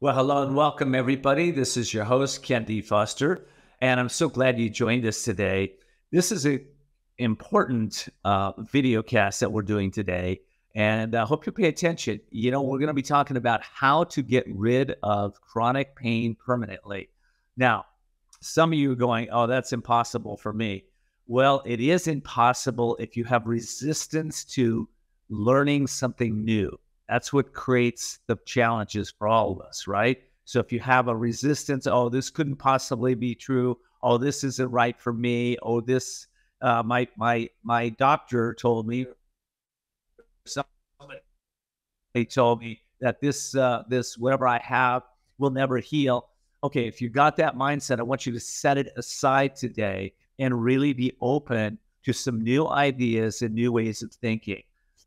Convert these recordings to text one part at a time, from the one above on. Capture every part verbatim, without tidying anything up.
Well, hello and welcome, everybody. This is your host, Ken D. Foster, and I'm so glad you joined us today. This is an important uh, video cast that we're doing today, and I uh, hope you pay attention. You know, we're going to be talking about how to get rid of chronic pain permanently. Now, some of you are going, oh, that's impossible for me. Well, it is impossible if you have resistance to learning something new. That's what creates the challenges for all of us, right? So if you have a resistance, oh, this couldn't possibly be true. Oh, this isn't right for me. Oh, this, uh, my, my, my doctor told me, somebody told me that this, uh, this, whatever I have will never heal. Okay. If you got that mindset, I want you to set it aside today and really be open to some new ideas and new ways of thinking.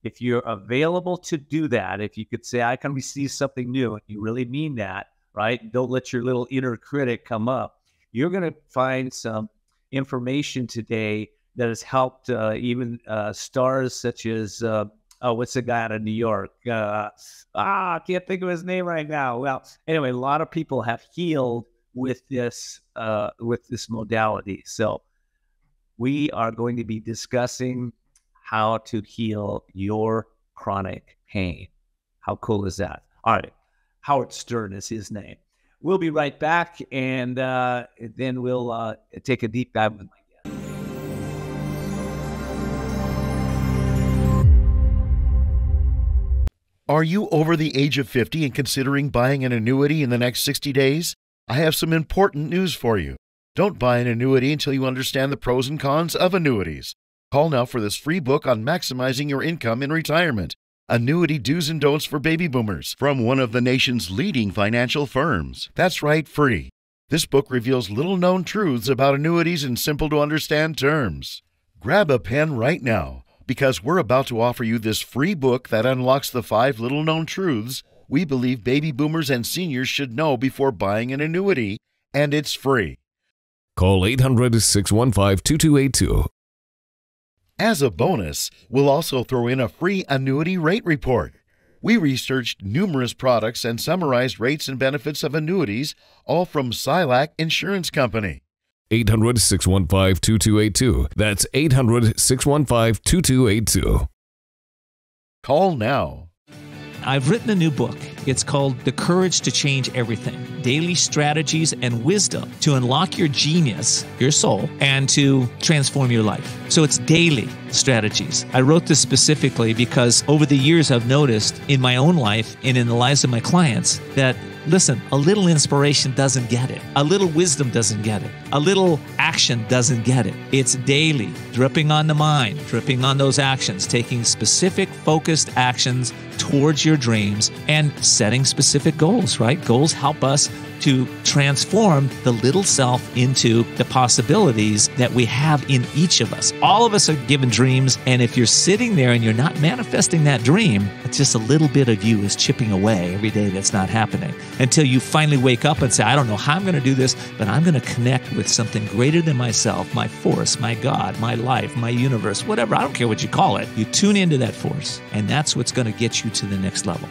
If you're available to do that, if you could say, I can receive something new, and you really mean that, right? Don't let your little inner critic come up. You're going to find some information today that has helped uh, even uh, stars such as, uh, oh, what's the guy out of New York? Uh, ah, I can't think of his name right now. Well, anyway, a lot of people have healed with this, uh, with this modality. So we are going to be discussing how to heal your chronic pain. How cool is that? All right. Howard Stern is his name. We'll be right back, and uh, then we'll uh, take a deep dive with my guest. Are you over the age of fifty and considering buying an annuity in the next sixty days? I have some important news for you. Don't buy an annuity until you understand the pros and cons of annuities. Call now for this free book on maximizing your income in retirement, Annuity Do's and Don'ts for Baby Boomers, from one of the nation's leading financial firms. That's right, free. This book reveals little-known truths about annuities in simple-to-understand terms. Grab a pen right now, because we're about to offer you this free book that unlocks the five little-known truths we believe baby boomers and seniors should know before buying an annuity, and it's free. Call eight hundred, six one five, two two eight two. As a bonus, we'll also throw in a free annuity rate report. We researched numerous products and summarized rates and benefits of annuities, all from Scilac Insurance Company. eight hundred, six one five, two two eight two. That's eight hundred, six one five, two two eight two. Call now. I've written a new book. It's called The Courage to Change Everything, Daily Strategies and Wisdom to Unlock Your Genius, Your Soul, and to Transform Your Life. So it's daily strategies. I wrote this specifically because over the years I've noticed in my own life and in the lives of my clients that, listen, a little inspiration doesn't get it. A little wisdom doesn't get it. A little action doesn't get it. It's daily, dripping on the mind, dripping on those actions, taking specific focused actions towards your dreams and setting specific goals, right? Goals help us to transform the little self into the possibilities that we have in each of us. All of us are given dreams, and if you're sitting there and you're not manifesting that dream, it's just a little bit of you is chipping away every day that's not happening until you finally wake up and say, I don't know how I'm going to do this, but I'm going to connect with something greater than myself, my force, my God, my life, my universe, whatever. I don't care what you call it. You tune into that force, and that's what's going to get you to the next level.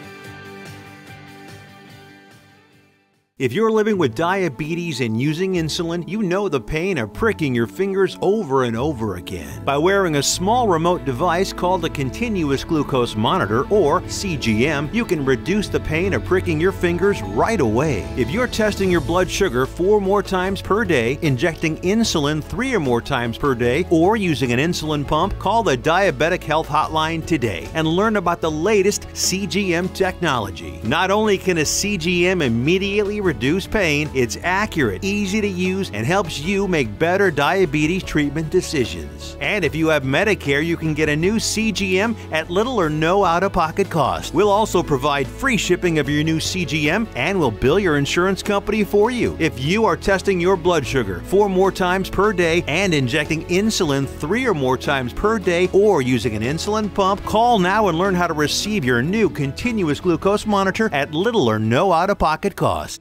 If you're living with diabetes and using insulin, you know the pain of pricking your fingers over and over again. By wearing a small remote device called a continuous glucose monitor, or C G M, you can reduce the pain of pricking your fingers right away. If you're testing your blood sugar four more times per day, injecting insulin three or more times per day, or using an insulin pump, call the Diabetic Health Hotline today and learn about the latest C G M technology. Not only can a C G M immediately reduce pain, it's accurate, easy to use, and helps you make better diabetes treatment decisions. And if you have Medicare, you can get a new C G M at little or no out-of-pocket cost. We'll also provide free shipping of your new C G M, and we'll bill your insurance company for you. If you are testing your blood sugar four more times per day and injecting insulin three or more times per day, or using an insulin pump, call now and learn how to receive your new continuous glucose monitor at little or no out-of-pocket cost.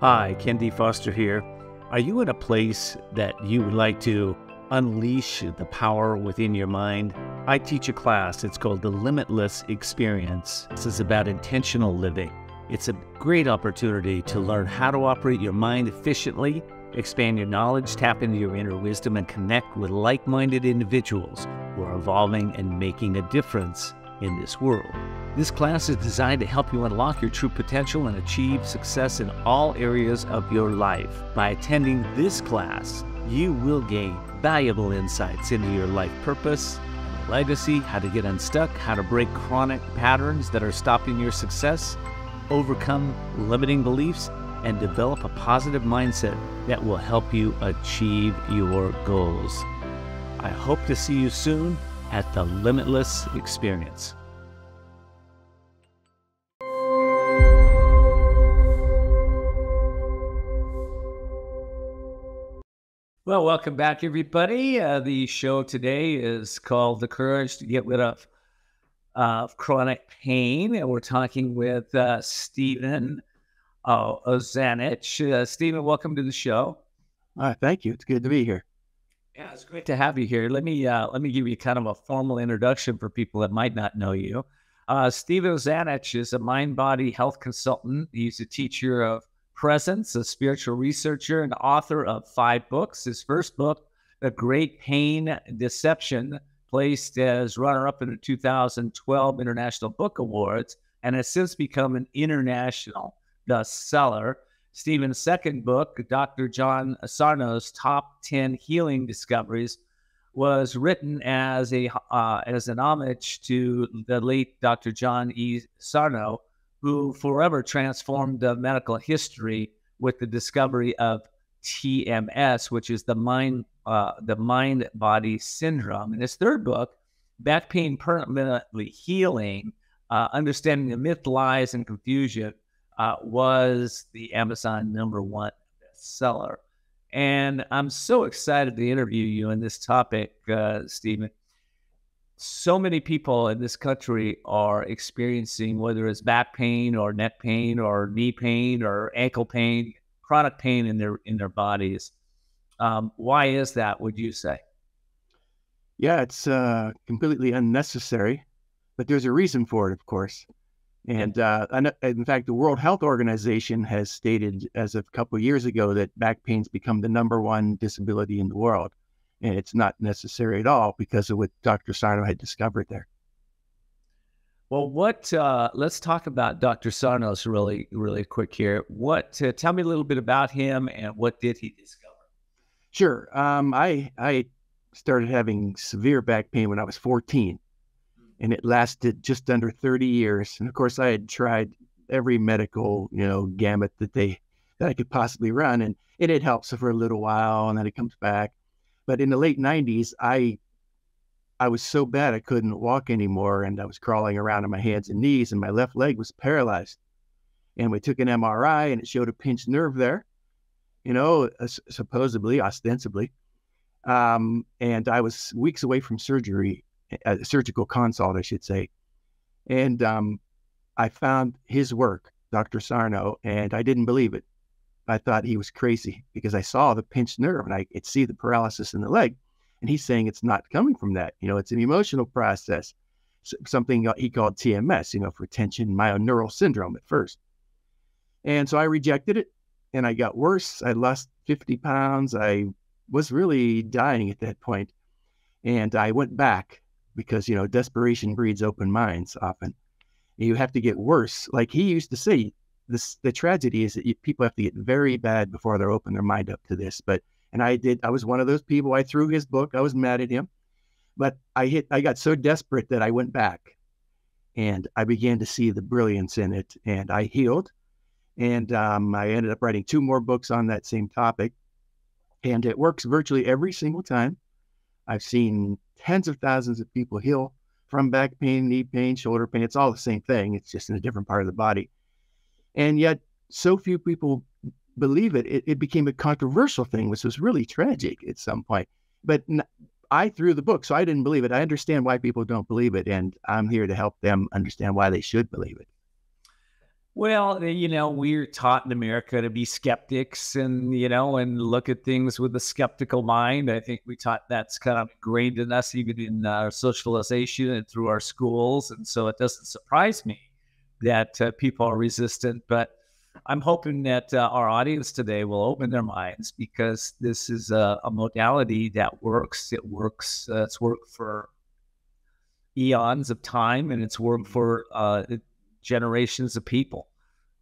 Hi, Ken D. Foster here. Are you in a place that you would like to unleash the power within your mind? I teach a class. It's called The Limitless Experience. This is about intentional living. It's a great opportunity to learn how to operate your mind efficiently, expand your knowledge, tap into your inner wisdom, and connect with like-minded individuals who are evolving and making a difference in this world. This class is designed to help you unlock your true potential and achieve success in all areas of your life. By attending this class, you will gain valuable insights into your life purpose, legacy, how to get unstuck, how to break chronic patterns that are stopping your success, overcome limiting beliefs, and develop a positive mindset that will help you achieve your goals. I hope to see you soon at the Limitless Experience. Well, welcome back, everybody. Uh, the show today is called The Courage to Get Rid of, uh, of Chronic Pain. And we're talking with uh, Stephen uh, Ozanich. Uh, Stephen, welcome to the show. All right, thank you. It's good to be here. Yeah, it's great to have you here. Let me uh, let me give you kind of a formal introduction for people that might not know you. Uh, Stephen Ozanich is a mind-body health consultant. He's a teacher of presence, a spiritual researcher, and author of five books. His first book, The Great Pain Deception, placed as runner-up in the two thousand twelve International Book Awards, and has since become an international bestseller. Stephen's second book, Doctor John Sarno's Top ten Healing Discoveries, was written as a uh, as an homage to the late Doctor John E. Sarno, who forever transformed the medical history with the discovery of T M S, which is the mind uh, the mind body syndrome. And his third book, Back Pain Permanently Healing, uh, Understanding the Myth, Lies, and Confusion, Uh, was the Amazon number one bestseller. And I'm so excited to interview you on this topic, uh, Stephen. So many people in this country are experiencing, whether it's back pain or neck pain or knee pain or ankle pain, chronic pain in their in their bodies. Um, why is that, would you say? Yeah, it's uh, completely unnecessary, but there's a reason for it, of course. And uh, in fact, the World Health Organization has stated as of a couple of years ago that back pain's become the number one disability in the world. And it's not necessary at all because of what Doctor Sarno had discovered there. Well, what, uh, let's talk about Doctor Sarno's really, really quick here. What, uh, tell me a little bit about him and what did he discover? Sure. Um, I, I started having severe back pain when I was fourteen. And it lasted just under thirty years. And of course, I had tried every medical, you know, gamut that they that I could possibly run, and it, it helps for a little while, and then it comes back. But in the late nineties, I I was so bad I couldn't walk anymore, and I was crawling around on my hands and knees, and my left leg was paralyzed. And we took an M R I, and it showed a pinched nerve there, you know, supposedly, ostensibly. Um, and I was weeks away from surgery. A surgical consult, I should say. And um, I found his work, Doctor Sarno, and I didn't believe it. I thought he was crazy because I saw the pinched nerve and I could see the paralysis in the leg. And he's saying it's not coming from that. You know, it's an emotional process, something he called T M S, you know, for tension myoneural syndrome at first. And so I rejected it and I got worse. I lost fifty pounds. I was really dying at that point. And I went back. Because, you know, desperation breeds open minds often. You have to get worse. Like he used to say, this, the tragedy is that you, people have to get very bad before they open their mind up to this. But, and I did, I was one of those people. I threw his book. I was mad at him. But I hit, I got so desperate that I went back and I began to see the brilliance in it. And I healed. And um, I ended up writing two more books on that same topic. And it works virtually every single time. I've seen tens of thousands of people heal from back pain, knee pain, shoulder pain. It's all the same thing. It's just in a different part of the body. And yet so few people believe it. It, it became a controversial thing, which was really tragic at some point. But I threw the book, so I didn't believe it. I understand why people don't believe it, and I'm here to help them understand why they should believe it. Well, you know, we're taught in America to be skeptics and, you know, and look at things with a skeptical mind. I think we taught that's kind of ingrained in us even in our socialization and through our schools. And so it doesn't surprise me that uh, people are resistant, but I'm hoping that uh, our audience today will open their minds, because this is a, a modality that works. It works. Uh, it's worked for eons of time, and it's worked for uh, generations of people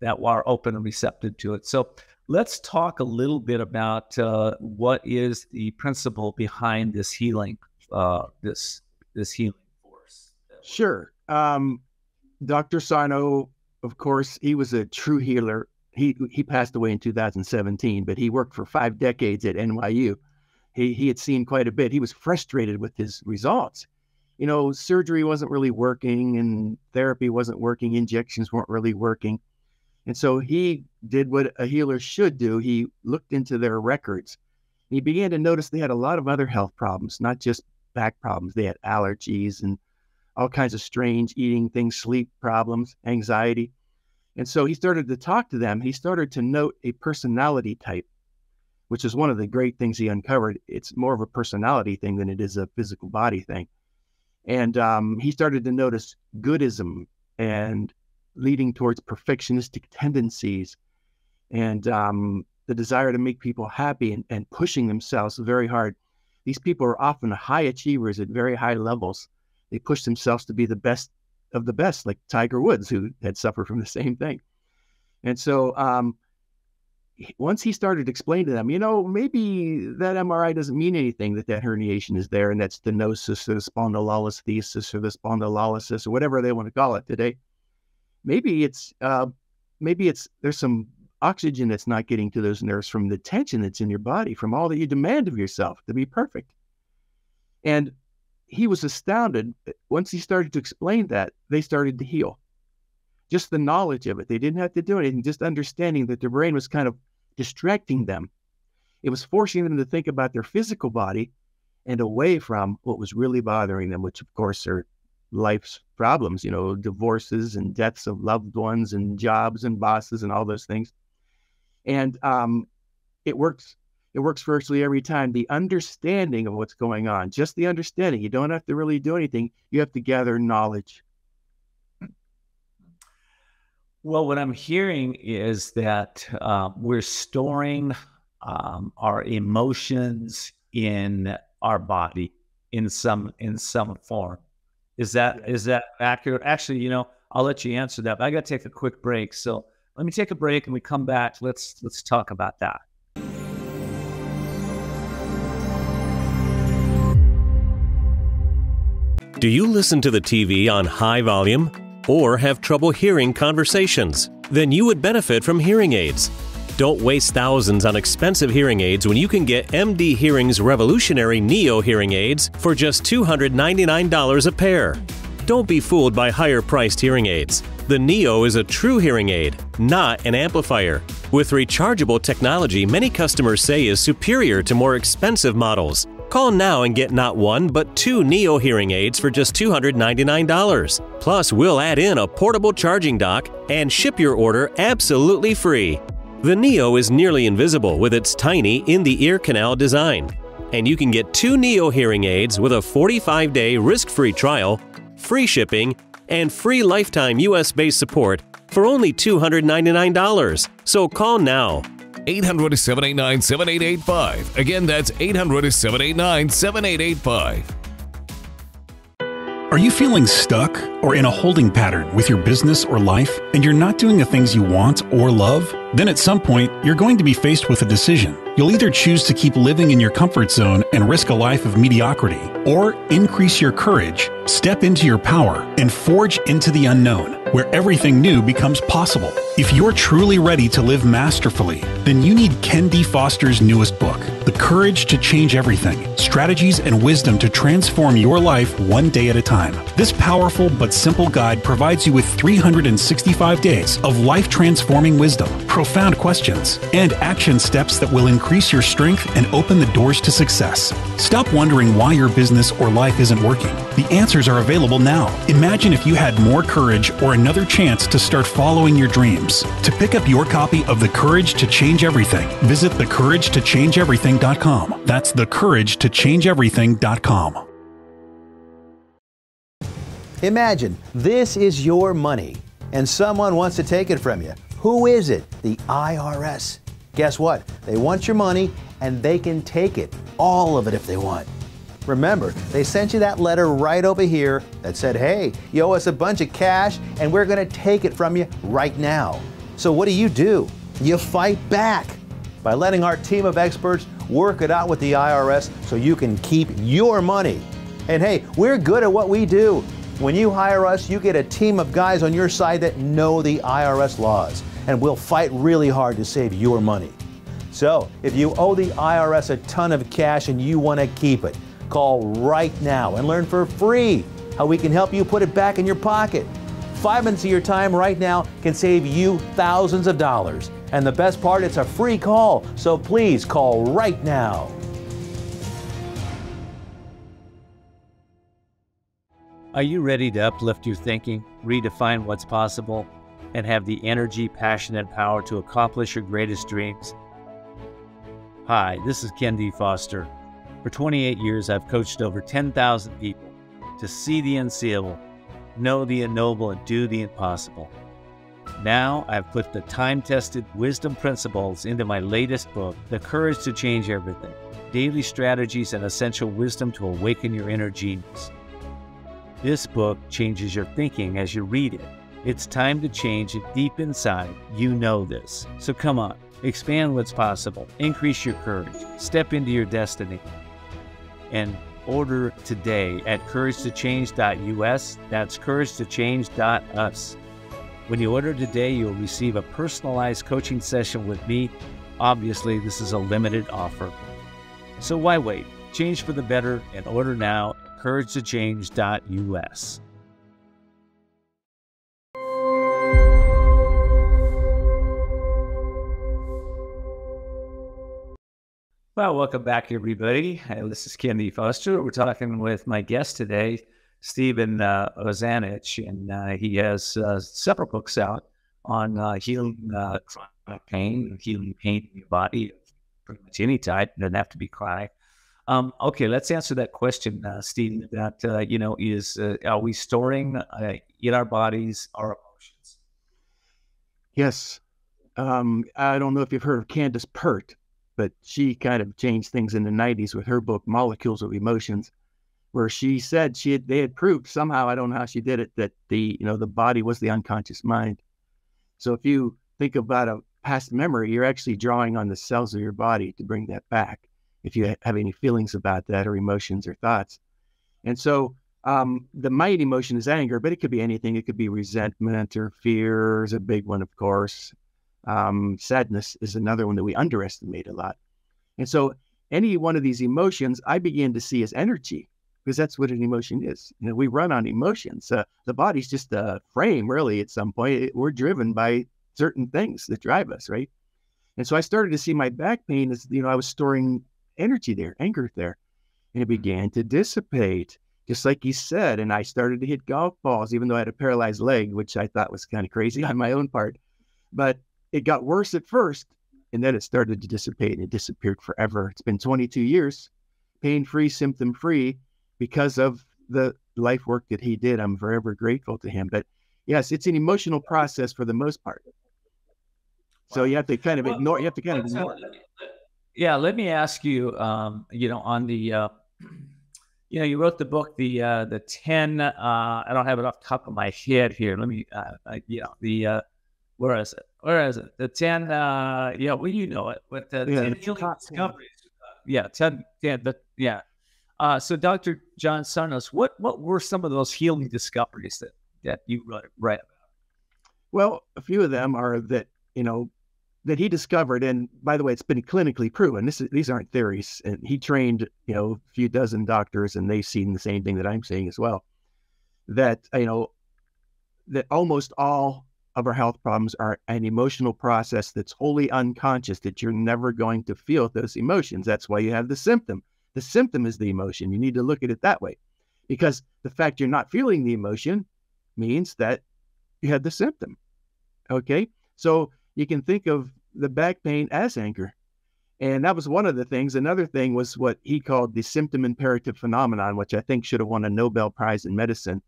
that are open and receptive to it. So let's talk a little bit about uh, what is the principle behind this healing, uh, this this healing force. Sure. Um, Doctor Sarno, of course, he was a true healer. He he passed away in two thousand seventeen, but he worked for five decades at N Y U. He he had seen quite a bit. He was frustrated with his results. You know, surgery wasn't really working, and therapy wasn't working. Injections weren't really working. And so he did what a healer should do. He looked into their records. He began to notice they had a lot of other health problems, not just back problems. They had allergies and all kinds of strange eating things, sleep problems, anxiety. And so he started to talk to them. He started to note a personality type, which is one of the great things he uncovered. It's more of a personality thing than it is a physical body thing. And um, he started to notice goodism and leading towards perfectionistic tendencies and um, the desire to make people happy and, and pushing themselves very hard. These people are often high achievers at very high levels. They push themselves to be the best of the best, like Tiger Woods, who had suffered from the same thing. And so um, once he started to explain to them, you know, maybe that M R I doesn't mean anything, that that herniation is there, and that's stenosis or the spondylolisthesis or the spondylolysis or whatever they want to call it today. Maybe it's, uh, maybe it's, there's some oxygen that's not getting to those nerves from the tension that's in your body, from all that you demand of yourself to be perfect. And he was astounded. Once he started to explain that, they started to heal. Just the knowledge of it. They didn't have to do anything, just understanding that their brain was kind of distracting them. It was forcing them to think about their physical body and away from what was really bothering them, which of course are life's problems, you know, divorces and deaths of loved ones and jobs and bosses and all those things. And um, it works. It works virtually every time. The understanding of what's going on, just the understanding. You don't have to really do anything. You have to gather knowledge. Well, what I'm hearing is that uh, we're storing um, our emotions in our body in some in some form. Is that is that accurate? Actually, you know, I'll let you answer that, but I got to take a quick break. So let me take a break, and we come back. Let's let's talk about that. Do you listen to the T V on high volume or have trouble hearing conversations? Then you would benefit from hearing aids. Don't waste thousands on expensive hearing aids when you can get M D Hearing's revolutionary Neo hearing aids for just two hundred ninety-nine dollars a pair. Don't be fooled by higher-priced hearing aids. The Neo is a true hearing aid, not an amplifier. With rechargeable technology, many customers say is superior to more expensive models. Call now and get not one, but two Neo hearing aids for just two hundred ninety-nine dollars. Plus, we'll add in a portable charging dock and ship your order absolutely free. The Neo is nearly invisible with its tiny in-the-ear canal design. And you can get two Neo hearing aids with a forty-five day risk-free trial, free shipping, and free lifetime U S based support for only two hundred ninety-nine dollars. So call now. eight hundred, seven eight nine, seven eight eight five. Again, that's eight hundred, seven eight nine, seven eight eight five. Are you feeling stuck or in a holding pattern with your business or life, and you're not doing the things you want or love? Then at some point, you're going to be faced with a decision. You'll either choose to keep living in your comfort zone and risk a life of mediocrity, or increase your courage, step into your power, and forge into the unknown, where everything new becomes possible. If you're truly ready to live masterfully, then you need Ken D. Foster's newest book, The Courage to Change Everything, Strategies and Wisdom to Transform Your Life One Day at a Time. This powerful but simple guide provides you with three hundred sixty-five days of life-transforming wisdom, profound questions, and action steps that will increase your strength and open the doors to success. Stop wondering why your business or life isn't working. The answers are available now. Imagine if you had more courage or another chance to start following your dreams. To pick up your copy of The Courage to Change Everything, visit the courage to change everything dot com. That's the courage to change everything dot com. Imagine this is your money. and someone wants to take it from you. Who is it? The I R S. Guess what? They want your money and they can take it, all of it if they want. Remember, they sent you that letter right over here that said, hey, you owe us a bunch of cash and we're gonna take it from you right now. So what do you do? You fight back by letting our team of experts work it out with the I R S so you can keep your money. And hey, we're good at what we do. When you hire us, you get a team of guys on your side that know the I R S laws, and we'll fight really hard to save your money. So if you owe the I R S a ton of cash and you want to keep it, call right now and learn for free how we can help you put it back in your pocket. Five minutes of your time right now can save you thousands of dollars. And the best part, it's a free call. So please call right now. Are you ready to uplift your thinking, redefine what's possible, and have the energy, passion, and power to accomplish your greatest dreams? Hi, this is Ken D. Foster. For twenty-eight years, I've coached over ten thousand people to see the unseeable, know the ignoble, and do the impossible. Now I've put the time-tested wisdom principles into my latest book, The Courage to Change Everything, Daily Strategies and Essential Wisdom to Awaken Your Inner Genius. This book changes your thinking as you read it. It's time to change it deep inside. You know this. So come on, expand what's possible, increase your courage, step into your destiny, and order today at courage to change dot U S. That's courage to change dot U S. When you order today, you'll receive a personalized coaching session with me. Obviously, this is a limited offer. So why wait? Change for the better and order now at courage to change dot U S. Well, welcome back, everybody. This is Ken D. Foster. We're talking with my guest today, Stephen uh, Ozanich, and uh, he has uh, several books out on uh, healing uh, chronic pain, healing pain in your body, pretty much any type. It doesn't have to be chronic. Um, okay, let's answer that question, uh, Stephen. That uh, you know is uh, are we storing uh, in our bodies our emotions? Yes. Um, I don't know if you've heard of Candace Pert, but she kind of changed things in the nineties with her book Molecules of Emotions, where she said she had, they had proved somehow, I don't know how she did it, that the, you know, the body was the unconscious mind. So if you think about a past memory, you're actually drawing on the cells of your body to bring that back, if you have any feelings about that or emotions or thoughts. And so um, the main emotion is anger, but it could be anything. It could be resentment or fear is a big one, of course. Um, sadness is another one that we underestimate a lot. And so any one of these emotions I began to see as energy, because that's what an emotion is. You know, we run on emotions. Uh, the body's just a frame, really, at some point. It, we're driven by certain things that drive us, right? And so I started to see my back pain as, you know, I was storing energy there, anger there. And it began to dissipate, just like he said. And I started to hit golf balls, even though I had a paralyzed leg, which I thought was kind of crazy on my own part. But it got worse at first, and then it started to dissipate, and it disappeared forever. It's been twenty-two years, pain-free, symptom-free, because of the life work that he did. I'm forever grateful to him. But yes, it's an emotional process for the most part. So you have to kind of ignore, you have to kind of ignore. Yeah. Let me ask you, um, you know, on the, uh, you know, you wrote the book, the, uh, the ten, uh, I don't have it off the top of my head here. Let me, uh, I, you know, the, uh, where is it? Where is it? The ten, uh, yeah, well, you know it. With the yeah, ten healing discoveries. Yeah. ten, yeah, the, yeah. Uh, so, Doctor John Sarno, what what were some of those healing discoveries that that you write, write about? Well, a few of them are that you know that he discovered, and by the way, it's been clinically proven. This is, these aren't theories, and he trained you know a few dozen doctors, and they've seen the same thing that I'm saying as well. That you know that almost all of our health problems are an emotional process that's wholly unconscious. That you're never going to feel those emotions. That's why you have the symptom. The symptom is the emotion. You need to look at it that way, because the fact you're not feeling the emotion means that you had the symptom. Okay. So you can think of the back pain as anger. And that was one of the things. Another thing was what he called the symptom imperative phenomenon, which I think should have won a Nobel Prize in medicine,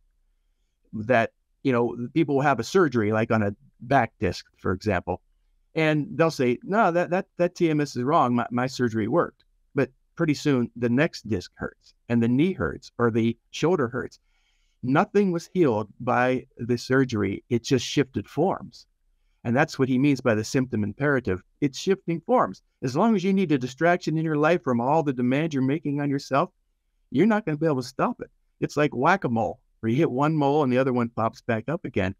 that you know, people will have a surgery like on a back disc, for example, and they'll say, no, that, that, that T M S is wrong. My, my surgery worked. But pretty soon the next disc hurts and the knee hurts or the shoulder hurts. Nothing was healed by the surgery. It just shifted forms. And that's what he means by the symptom imperative. It's shifting forms. As long as you need a distraction in your life from all the demand you're making on yourself, you're not going to be able to stop it. It's like whack-a-mole, where you hit one mole and the other one pops back up again.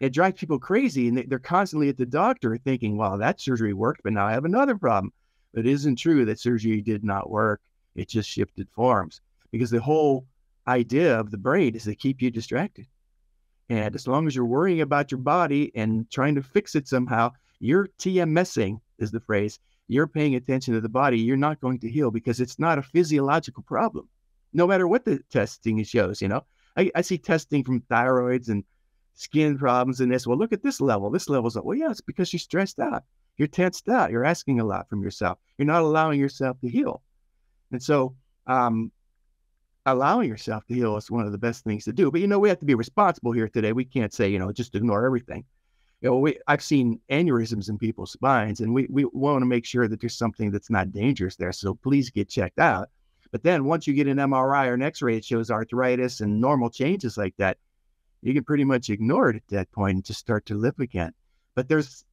It drives people crazy, and they're constantly at the doctor thinking, well, that surgery worked, but now I have another problem. But it isn't true that surgery did not work. It just shifted forms, because the whole idea of the brain is to keep you distracted. And as long as you're worrying about your body and trying to fix it somehow, you're T M S ing is the phrase. You're paying attention to the body. You're not going to heal, because it's not a physiological problem, no matter what the testing shows. You know, I, I see testing from thyroids and skin problems and this. Well, look at this level. This level's up. Well, yeah, it's because you're stressed out. You're tensed out. You're asking a lot from yourself. You're not allowing yourself to heal. And so, um, allowing yourself to heal is one of the best things to do. But, you know, we have to be responsible here today. We can't say, you know, just ignore everything. You know, we, I've seen aneurysms in people's spines, and we, we want to make sure that there's something that's not dangerous there. So please get checked out. But then once you get an M R I or an X ray, it shows arthritis and normal changes like that. You can pretty much ignore it at that point and just start to live again. But there's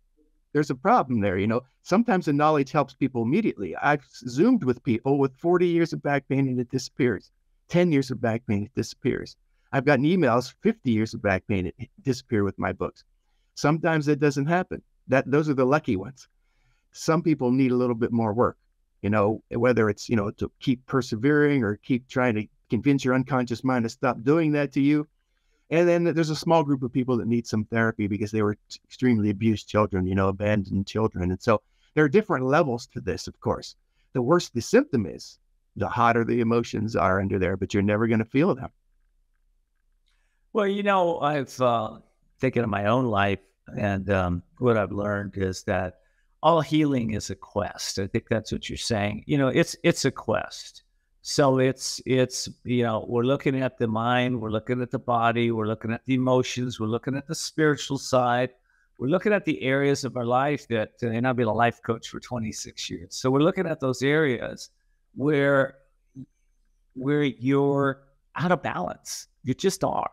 there's a problem there. You know, sometimes the knowledge helps people immediately. I've Zoomed with people with forty years of back pain, and it disappears. ten years of back pain, it disappears. I've gotten emails, fifty years of back pain, it disappeared with my books. Sometimes that doesn't happen. That those are the lucky ones. Some people need a little bit more work, you know, whether it's, you know, to keep persevering or keep trying to convince your unconscious mind to stop doing that to you. And then there's a small group of people that need some therapy because they were extremely abused children, you know, abandoned children. And so there are different levels to this, of course. The worse the symptom is, the hotter the emotions are under there, but you're never going to feel them. Well, you know, I've uh, thinking of my own life, and um, what I've learned is that all healing is a quest. I think that's what you're saying. You know, it's it's a quest. So it's it's you know, we're looking at the mind, we're looking at the body, we're looking at the emotions, we're looking at the spiritual side, we're looking at the areas of our life that, and I've been a life coach for twenty-six years, so we're looking at those areas where where you're out of balance. You just are.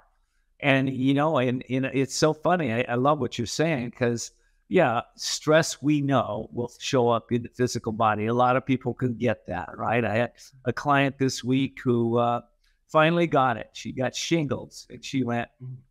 And, you know, and, and it's so funny. I, I love what you're saying, because, yeah, stress, we know, will show up in the physical body. A lot of people can get that, right? I had a client this week who uh, finally got it. She got shingles, and she went,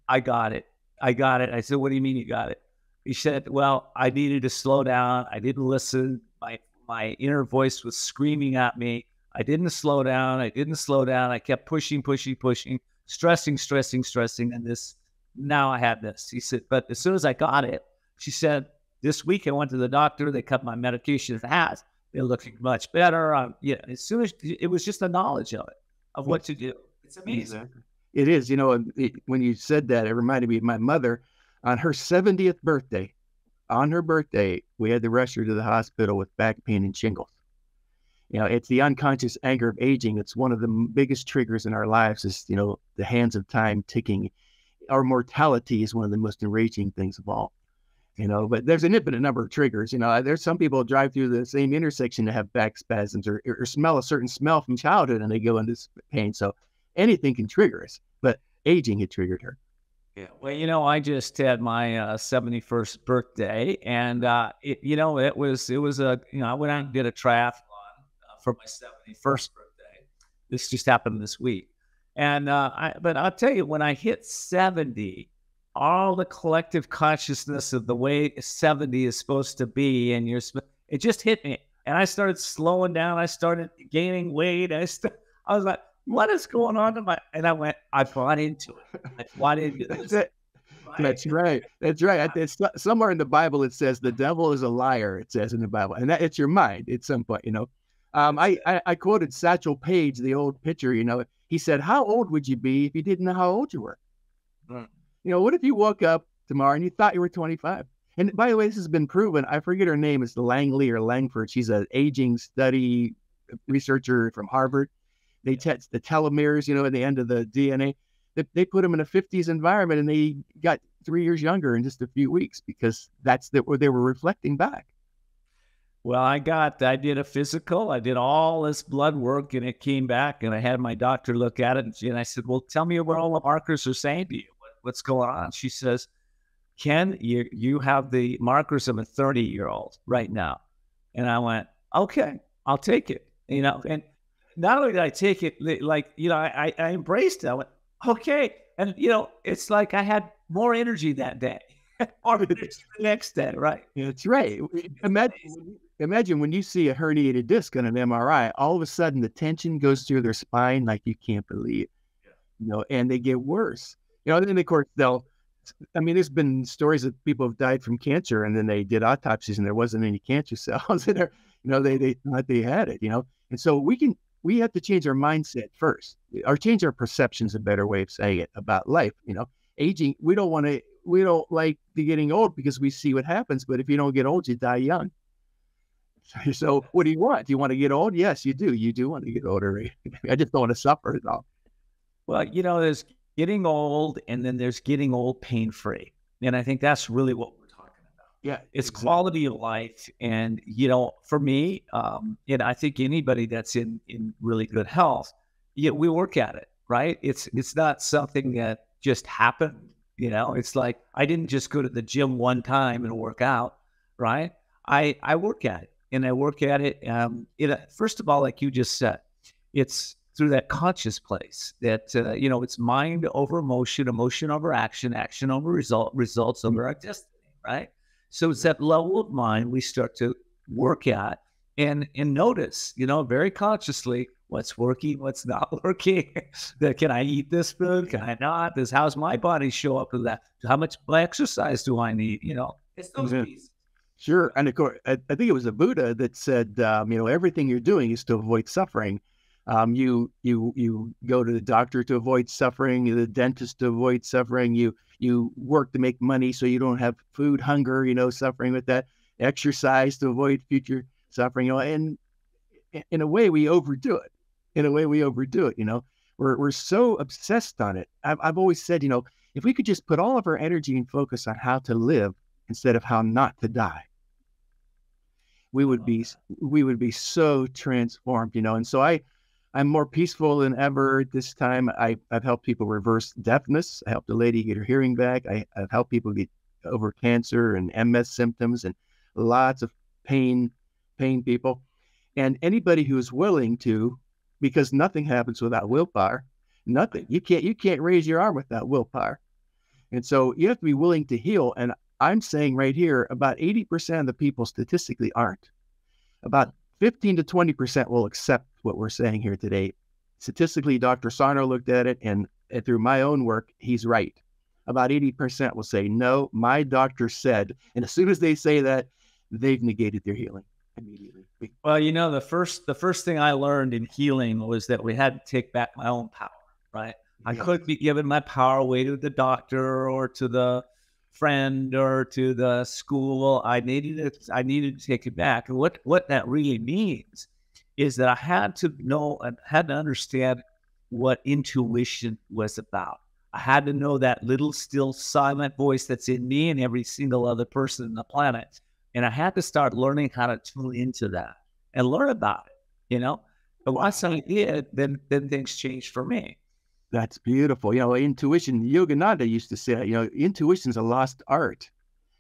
I got it. I got it. I said, what do you mean you got it? She said, well, I needed to slow down. I didn't listen. My My inner voice was screaming at me. I didn't slow down. I didn't slow down. I kept pushing, pushing, pushing, stressing, stressing, stressing. And this, now I have this. He said, but as soon as I got it, she said, this week I went to the doctor. They cut my medication in half. They're looking much better. Um, yeah. As soon as it was just the knowledge of it, of what to do. It's amazing. It is. You know, it, when you said that, it reminded me of my mother on her seventieth birthday. On her birthday, we had to rush her to the hospital with back pain and shingles. You know, it's the unconscious anger of aging. It's one of the biggest triggers in our lives is, you know, the hands of time ticking. Our mortality is one of the most enraging things of all, you know, but there's an infinite number of triggers. You know, there's some people drive through the same intersection to have back spasms or, or smell a certain smell from childhood and they go into pain. So anything can trigger us, but aging had triggered her. Yeah. Well, you know, I just had my uh, seventy-first birthday, and uh, it, you know, it was it was a you know I went out and did a triathlon uh, for my seventy-first birthday. This just happened this week, and uh, I, but I'll tell you, when I hit seventy, all the collective consciousness of the way seventy is supposed to be, and you're it just hit me, and I started slowing down. I started gaining weight. I st I was like, what is going on in my, and I went, I bought into it. I bought into this. That's, that's right. That's right. It's, somewhere in the Bible, it says the devil is a liar. It says in the Bible, and that it's your mind at some point, you know, um, I, I, I quoted Satchel Paige, the old pitcher, you know, he said, how old would you be if you didn't know how old you were? Right. You know, what if you woke up tomorrow and you thought you were twenty-five? And by the way, this has been proven. I forget her name. It's Langley or Langford. She's an aging study researcher from Harvard. They test the telomeres, you know, at the end of the D N A. They, they put him in a fifties environment, and they got three years younger in just a few weeks, because that's the, what they were reflecting back. Well, I got, I did a physical, I did all this blood work, and it came back, and I had my doctor look at it, and, she, and I said, well, tell me what all the markers are saying to you. What, what's going on? She says, Ken, you, you have the markers of a thirty-year-old right now. And I went, okay, I'll take it, you know. And not only did I take it, like, you know, I, I embraced it. I went, okay. And, you know, it's like I had more energy that day. Or the next day, right? That's right. Imagine, imagine when you see a herniated disc on an M R I, all of a sudden the tension goes through their spine like you can't believe. Yeah. You know, and they get worse. You know, and then of course they'll, I mean, there's been stories that people have died from cancer, and then they did autopsies and there wasn't any cancer cells in there. You know, they, they thought they had it, you know? And so we can, we have to change our mindset first, or change our perceptions, a better way of saying it, about life, you know? Aging, we don't want to, we don't like the getting old, because we see what happens. But if you don't get old, you die young. So what do you want? Do you want to get old? Yes, you do. You do want to get older. I just don't want to suffer at all. Well, you know, there's getting old, and then there's getting old pain-free. And I think that's really what we're talking about. Yeah. It's exactly. Quality of life. And, you know, for me, um, and I think anybody that's in, in really good health, yeah, we work at it, right? It's, it's not something that just happened. You know, it's like, I didn't just go to the gym one time and work out, right? I, I work at it, and I work at it. Um, it, uh, first of all, like you just said, it's through that conscious place that, uh, you know, it's mind over emotion, emotion over action, action over result, results over our destiny, right? So it's that level of mind we start to work at and, and notice, you know, very consciously, what's working, what's not working. Can I eat this food? Can I not? This, how's my body show up to that? How much exercise do I need? You know, it's those mm-hmm. pieces. Sure. And of course, I, I think it was a Buddha that said, um, you know, everything you're doing is to avoid suffering. Um, you, you, you go to the doctor to avoid suffering, the dentist to avoid suffering. You, you work to make money so you don't have food hunger, you know, suffering with that. Exercise to avoid future suffering. You know, and in a way we overdo it. In a way, we overdo it, you know. We're we're so obsessed on it. I've, I've always said, you know, if we could just put all of our energy and focus on how to live instead of how not to die, we would be we would be so transformed, you know. And so I, I'm more peaceful than ever at this time. I, I've helped people reverse deafness. I helped a lady get her hearing back. I, I've helped people get over cancer and M S symptoms and lots of pain, pain people. And anybody who is willing to, because nothing happens without willpower. Nothing. You can't, you can't raise your arm without willpower. And so you have to be willing to heal. And I'm saying right here, about eighty percent of the people statistically aren't. About fifteen to twenty percent will accept what we're saying here today. Statistically, Doctor Sarno looked at it, and through my own work, he's right. About eighty percent will say, no, my doctor said. And as soon as they say that, they've negated their healing. Immediately. Well, you know, the first the first thing I learned in healing was that we had to take back my own power, right? Yeah. I couldn't be giving my power away to the doctor or to the friend or to the school. I needed it. I needed to take it back. And what what that really means is that I had to know and had to understand what intuition was about. I had to know that little, still, silent voice that's in me and every single other person on the planet. And I had to start learning how to tune into that and learn about it, you know? But once I did, then, then things changed for me. That's beautiful. You know, intuition, Yogananda used to say, you know, intuition is a lost art.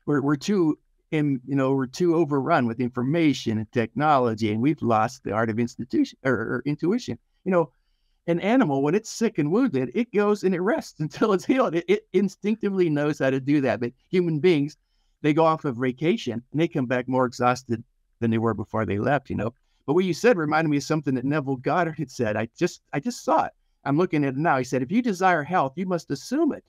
We're, we're too, in, you know, we're too overrun with information and technology, and we've lost the art of institution or, or intuition. You know, an animal, when it's sick and wounded, it goes and it rests until it's healed. It, it instinctively knows how to do that. But human beings, they go off of vacation and they come back more exhausted than they were before they left, you know. But what you said reminded me of something that Neville Goddard had said. I just, I just saw it. I'm looking at it now. He said, if you desire health, you must assume it.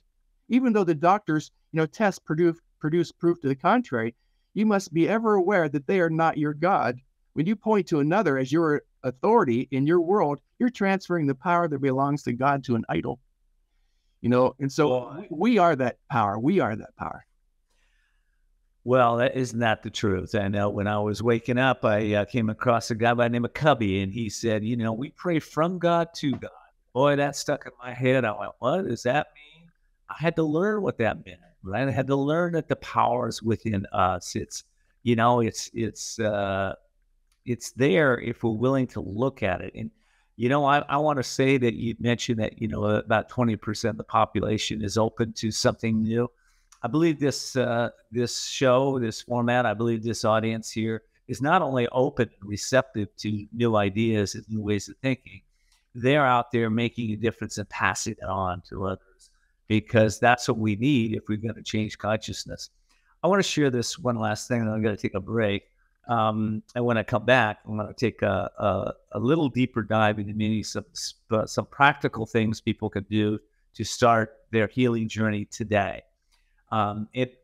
Even though the doctors, you know, tests produce, produce proof to the contrary, you must be ever aware that they are not your God. When you point to another as your authority in your world, you're transferring the power that belongs to God to an idol, you know. And so well, we are that power. We are that power. Well, that isn't that the truth? And uh, when I was waking up, I uh, came across a guy by the name of Cubby, and he said, you know, we pray from God to God. boy, that stuck in my head. I went, what does that mean? I had to learn what that meant, right? I had to learn that the power is within us. It's, you know, it's, it's, uh, it's there if we're willing to look at it. And, you know, I, I want to say that you mentioned that, you know, about twenty percent of the population is open to something new. I believe this, uh, this show, this format, I believe this audience here is not only open and receptive to new ideas and new ways of thinking, they're out there making a difference and passing it on to others, because that's what we need if we're going to change consciousness. I want to share this one last thing, and I'm going to take a break. Um, and when I come back, I'm going to take a, a, a little deeper dive into many some, uh, some practical things people can do to start their healing journey today. Um, it,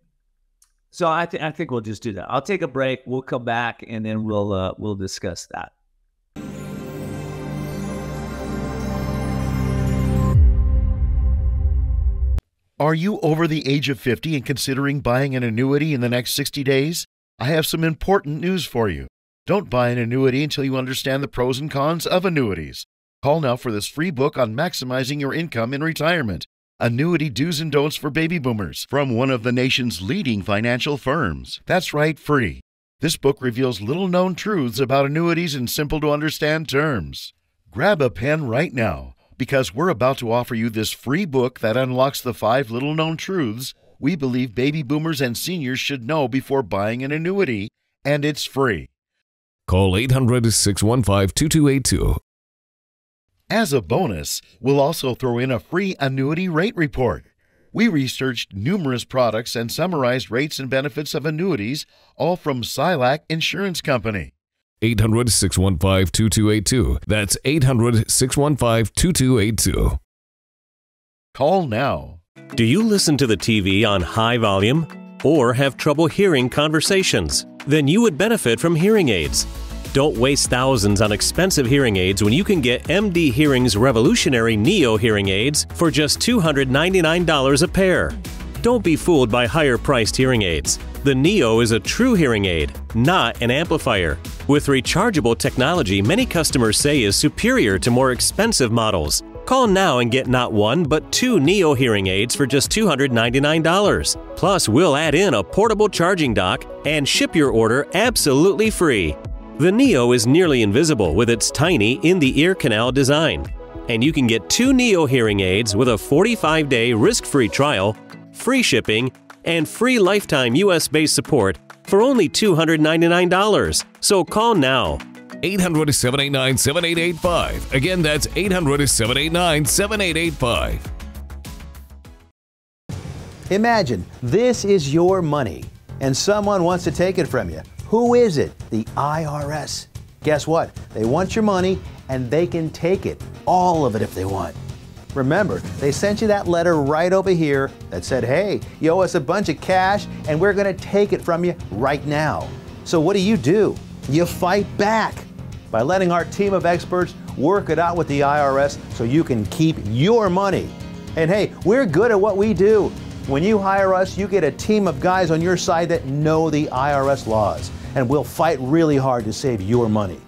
so I, th I think we'll just do that. I'll take a break. We'll come back, and then we'll, uh, we'll discuss that. Are you over the age of fifty and considering buying an annuity in the next sixty days? I have some important news for you. Don't buy an annuity until you understand the pros and cons of annuities. Call now for this free book on maximizing your income in retirement. Annuity Do's and Don'ts for Baby Boomers, from one of the nation's leading financial firms. That's right, free. This book reveals little-known truths about annuities in simple-to-understand terms. Grab a pen right now, because we're about to offer you this free book that unlocks the five little-known truths we believe baby boomers and seniors should know before buying an annuity, and it's free. Call eight hundred, six one five, two two eight two. As a bonus, we'll also throw in a free annuity rate report. We researched numerous products and summarized rates and benefits of annuities, all from Scilac Insurance Company. eight hundred, six one five, two two eight two. That's eight hundred, six one five, two two eight two. Call now. Do you listen to the T V on high volume or have trouble hearing conversations? Then you would benefit from hearing aids. Don't waste thousands on expensive hearing aids when you can get M D Hearing's revolutionary Neo hearing aids for just two hundred ninety-nine dollars a pair. Don't be fooled by higher-priced hearing aids. The Neo is a true hearing aid, not an amplifier. With rechargeable technology many customers say is superior to more expensive models. Call now and get not one, but two Neo hearing aids for just two hundred ninety-nine dollars. Plus, we'll add in a portable charging dock and ship your order absolutely free. The Neo is nearly invisible with its tiny in-the-ear canal design. And you can get two Neo hearing aids with a forty-five day risk-free trial, free shipping, and free lifetime U S based support for only two hundred ninety-nine dollars. So call now. eight hundred, seven eight nine, seven eight eight five. Again, that's eight hundred, seven eight nine, seven eight eight five. Imagine this is your money and someone wants to take it from you. Who is it? The I R S. Guess what? They want your money, and they can take it, all of it if they want. Remember, they sent you that letter right over here that said, hey, you owe us a bunch of cash, and we're going to take it from you right now. So what do you do? You fight back by letting our team of experts work it out with the I R S so you can keep your money. And hey, we're good at what we do. When you hire us, you get a team of guys on your side that know the I R S laws, and we'll fight really hard to save your money.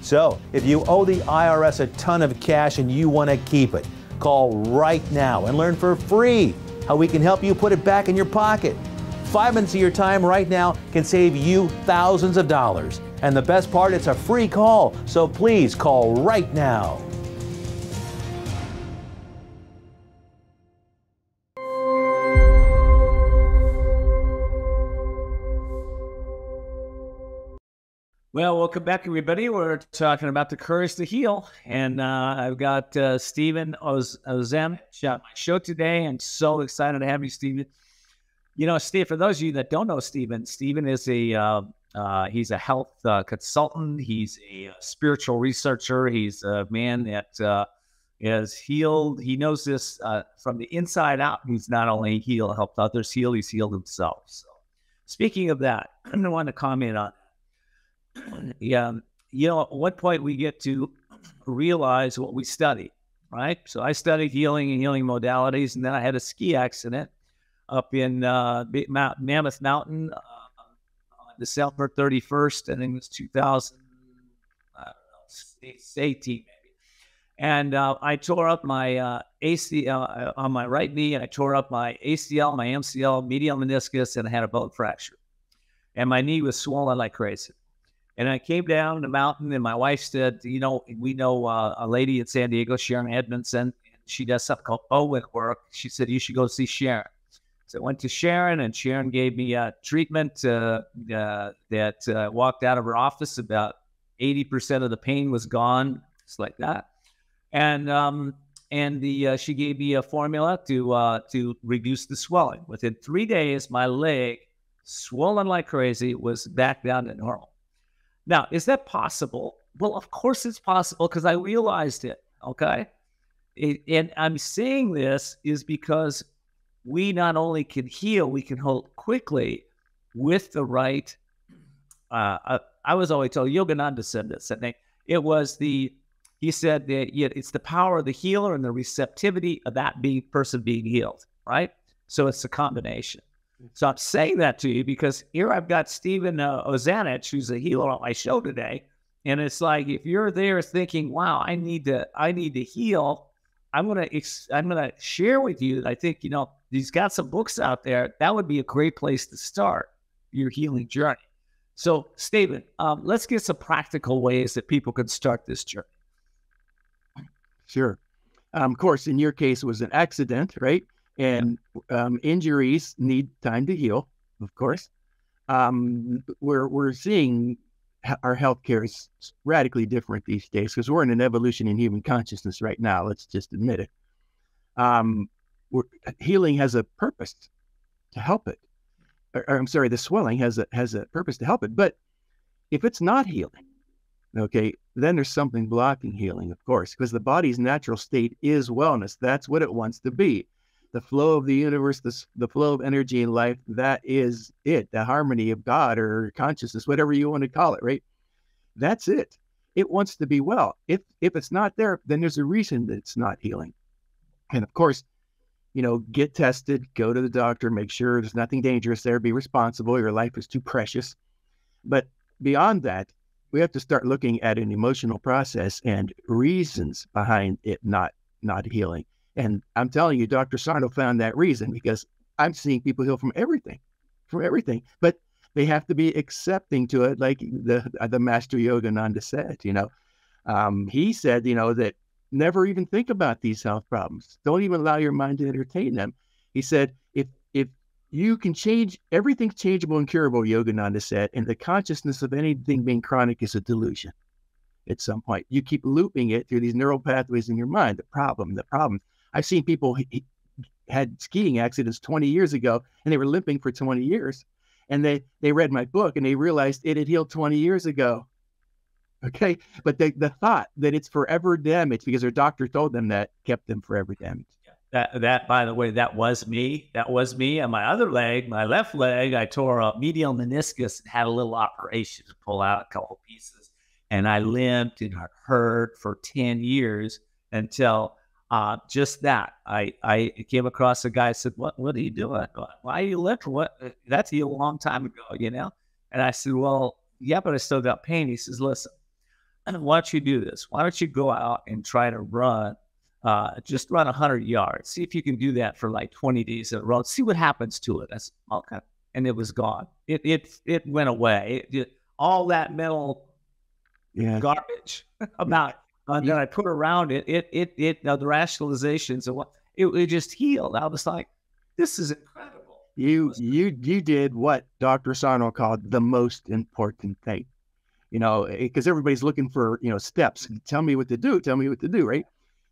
So, if you owe the I R S a ton of cash and you want to keep it, call right now and learn for free how we can help you put it back in your pocket. Five minutes of your time right now can save you thousands of dollars. And the best part, it's a free call, so please call right now. Well, welcome back, everybody. We're talking about the courage to heal, and uh, I've got uh, Stephen Ozanich on my show today. I'm so excited to have you, Stephen. You know, Steve, for those of you that don't know Stephen, Stephen is a uh, uh, he's a health uh, consultant. He's a spiritual researcher. He's a man that uh, is healed. He knows this uh, from the inside out. He's not only healed, helped others heal, he's healed himself. So, speaking of that, I want to comment on. Yeah, you know, at one point we get to realize what we study, right? So I studied healing and healing modalities, and then I had a ski accident up in uh, Mammoth Mountain uh, on December thirty-first, I think it was two thousand, I don't know, eighteen maybe. And uh, I tore up my uh, A C L uh, on my right knee, and I tore up my A C L, my M C L, medial meniscus, and I had a bone fracture. And my knee was swollen like crazy. And I came down the mountain, and my wife said, you know, we know uh, a lady in San Diego, Sharon Edmondson. She does something called Bowen work. She said, you should go see Sharon. So I went to Sharon, and Sharon gave me a treatment uh, uh, that uh, walked out of her office. About eighty percent of the pain was gone, just like that. And um, and the uh, she gave me a formula to uh, to reduce the swelling. Within three days, my leg, swollen like crazy, was back down to normal. Now, is that possible? Well, of course it's possible, because I realized it, okay? It, and I'm saying this is because we not only can heal, we can heal quickly with the right... Uh, I, I was always told, Yogananda said this, I think. It was the... He said that it's the power of the healer and the receptivity of that being, person being healed, right? So it's a combination. So I'm saying that to you because here I've got Stephen uh, Ozanich, who's a healer on my show today, and it's like if you're there thinking, "Wow, I need to, I need to heal," I'm gonna, I'm gonna share with you that I think you know he's got some books out there that would be a great place to start your healing journey. So, Stephen, um, let's get some practical ways that people can start this journey. Sure. Um, of course, in your case, it was an accident, right? And yeah. um, injuries need time to heal, of course. Um, we're, we're seeing our healthcare is radically different these days because we're in an evolution in human consciousness right now. Let's just admit it. Um, we're, healing has a purpose to help it. Or, or, I'm sorry, the swelling has a, has a purpose to help it. But if it's not healing, okay, then there's something blocking healing, of course, because the body's natural state is wellness. That's what it wants to be. The flow of the universe, the, the flow of energy and life, that is it. The harmony of God or consciousness, whatever you want to call it, right? That's it. It wants to be well. If, if it's not there, then there's a reason that it's not healing. And of course, you know, get tested, go to the doctor, make sure there's nothing dangerous there, be responsible. Your life is too precious. But beyond that, we have to start looking at an emotional process and reasons behind it not not healing. And I'm telling you, Doctor Sarno found that reason because I'm seeing people heal from everything, from everything. But they have to be accepting to it, like the the Master Yogananda said. You know, um, he said, you know, that never even think about these health problems. Don't even allow your mind to entertain them. He said, if if you can change, everything's changeable and curable, Yogananda said, and the consciousness of anything being chronic is a delusion at some point. You keep looping it through these neural pathways in your mind, the problem, the problem. I've seen people he, had skiing accidents twenty years ago, and they were limping for twenty years, and they, they read my book, and they realized it had healed twenty years ago, okay? But they, the thought that it's forever damaged because their doctor told them that kept them forever damaged. That, that, by the way, that was me. That was me. And my other leg, my left leg, I tore a medial meniscus and had a little operation to pull out a couple pieces. And I limped and hurt for ten years until uh, just that. I, I came across a guy, said, what, what are you doing? Why are you limping? What? That's a long time ago, you know? And I said, well, yeah, but I still got pain. He says, listen, why don't you do this? Why don't you go out and try to run? Uh, just run a hundred yards. See if you can do that for like twenty days in a row. See what happens to it. That's okay. And it was gone. It it it went away. It, it, all that mental yeah. garbage about uh, yeah. that I put around it. It it it. Uh, the rationalizations and what it, it just healed. I was like, this is incredible. You you you did what Doctor Sarno called the most important thing. You know, because everybody's looking for you know steps. Tell me what to do. Tell me what to do. Right.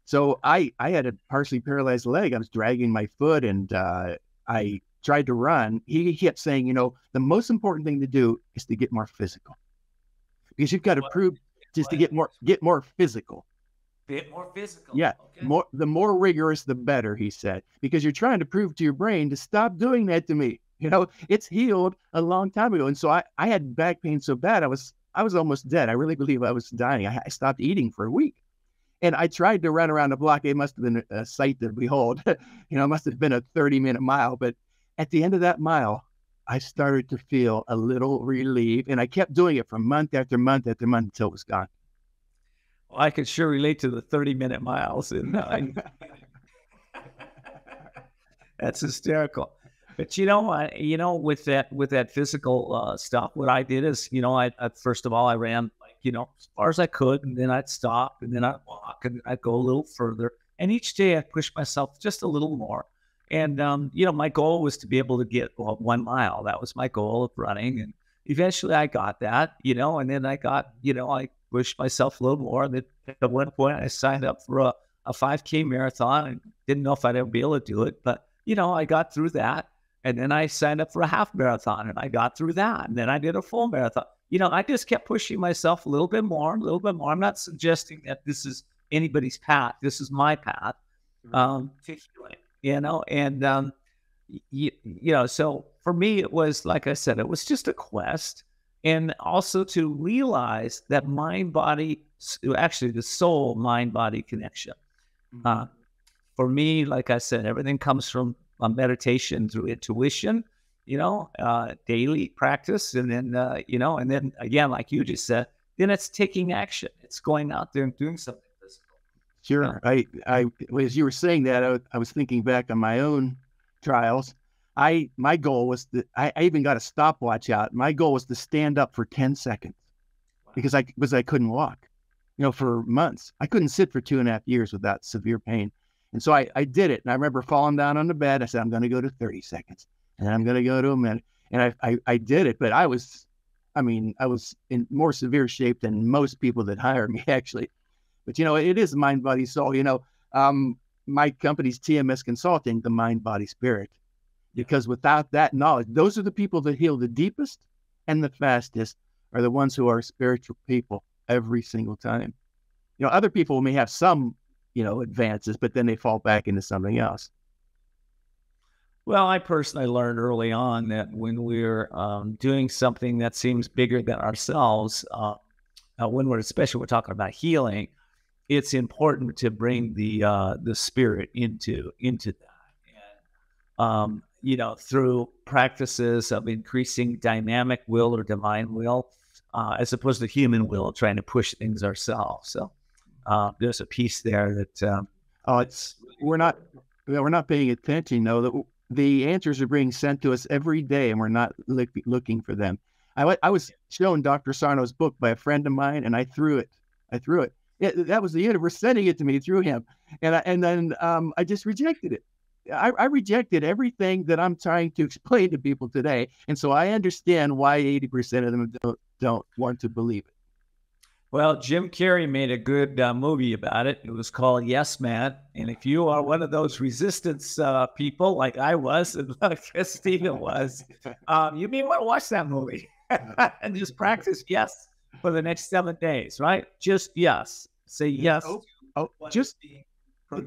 So I, I had a partially paralyzed leg. I was dragging my foot and uh, I tried to run. He kept saying, you know, the most important thing to do is to get more physical. Because you've got to what? prove just what? to get more get more physical. Bit more physical. Yeah. Okay. More the more rigorous the better, he said. Because you're trying to prove to your brain to stop doing that to me. You know, it's healed a long time ago. And so I, I had back pain so bad I was I was almost dead. I really believe I was dying. I, I stopped eating for a week. And I tried to run around the block. It must have been a sight to behold. you know, it must have been a thirty minute mile. But at the end of that mile, I started to feel a little relief. And I kept doing it for month after month after month until it was gone. I could sure relate to the thirty minute miles. And I, that's hysterical. But you know, I, you know, with that, with that physical uh, stuff, what I did is, you know, I, I first of all, I ran, like, you know, as far as I could, and then I'd stop, and then I'd walk, and I'd go a little further. And each day I pushed myself just a little more. And, um, you know, my goal was to be able to get well, one mile. That was my goal of running. And eventually I got that, you know, and then I got, you know, I pushed myself a little more. And at one point I signed up for a, a five K marathon, and didn't know if I'd ever be able to do it, but, you know, I got through that. And then I signed up for a half marathon, and I got through that. And then I did a full marathon. You know, I just kept pushing myself a little bit more, a little bit more. I'm not suggesting that this is anybody's path. This is my path. Um, you know, and, um, you, you know, so for me, it was, like I said, it was just a quest. And also to realize that mind, body, actually the soul, mind, body connection. Uh, for me, like I said, everything comes from Uh, meditation through intuition, you know, uh, daily practice. And then, uh, you know, and then again, like you just said, then it's taking action. It's going out there and doing something physical. Sure. Uh, I, I, as you were saying that, I, I was thinking back on my own trials. I, my goal was that I, I even got a stopwatch out. My goal was to stand up for ten seconds. Wow. Because I, because I couldn't walk, you know, for months. I couldn't sit for two and a half years without severe pain. And so I, I did it. And I remember falling down on the bed. I said, I'm going to go to thirty seconds, and I'm going to go to a minute. And I, I, I did it, but I was, I mean, I was in more severe shape than most people that hired me, actually. But, you know, it is mind, body, soul. You know, um, my company's T M S Consulting, the mind, body, spirit, because without that knowledge, those are the people that heal the deepest and the fastest, are the ones who are spiritual people every single time. You know, other people may have some, you know, advances, but then they fall back into something else. Well, I personally learned early on that when we're um, doing something that seems bigger than ourselves, uh, uh, when we're, especially we're talking about healing, it's important to bring the, uh, the spirit into, into that. And, um, you know, through practices of increasing dynamic will or divine will, uh, as opposed to human will, trying to push things ourselves. So, Uh, there's a piece there that um, oh, it's we're not we're not paying attention though. The, the answers are being sent to us every day, and we're not look, looking for them. I, I was shown Doctor Sarno's book by a friend of mine, and I threw it. I threw it. it that was the universe sending it to me through him, and I, and then um, I just rejected it. I, I rejected everything that I'm trying to explain to people today, and so I understand why eighty percent of them don't, don't want to believe it. Well, Jim Carrey made a good uh, movie about it. It was called Yes Man. And if you are one of those resistance uh, people like I was and like Stephen was, um, you may want to watch that movie and just practice yes for the next seven days, right? Just yes. Say yes. Oh, oh what just